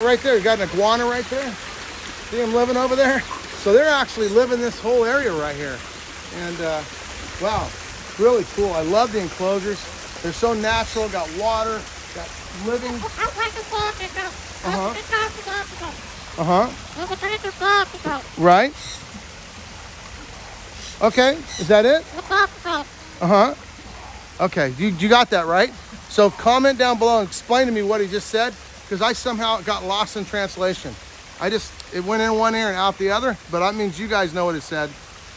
Right there, you got an iguana right there. See them living over there? So they're actually living this whole area right here. And wow, really cool. I love the enclosures. They're so natural, got water, got living. Right. Okay, is that it? Okay, you got that right? So comment down below and explain to me what he just said, because I somehow got lost in translation. It went in one ear and out the other, but that means you guys know what it said.